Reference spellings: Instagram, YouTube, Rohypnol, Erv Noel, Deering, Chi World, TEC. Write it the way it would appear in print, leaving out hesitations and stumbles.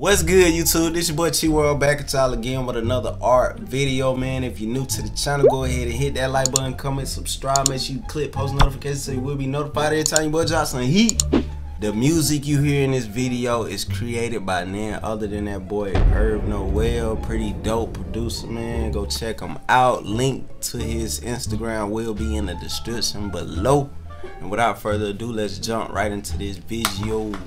What's good, YouTube? This your boy Chi World back at y'all again with another art video, man. If you're new to the channel, go ahead and hit that like button, comment, subscribe, make sure you click post notifications so you will be notified every time your boy drops some heat. The music you hear in this video is created by none other than that boy Erv Noel, pretty dope producer, man. Go check him out. Link to his Instagram will be in the description below. And without further ado, let's jump right into this video.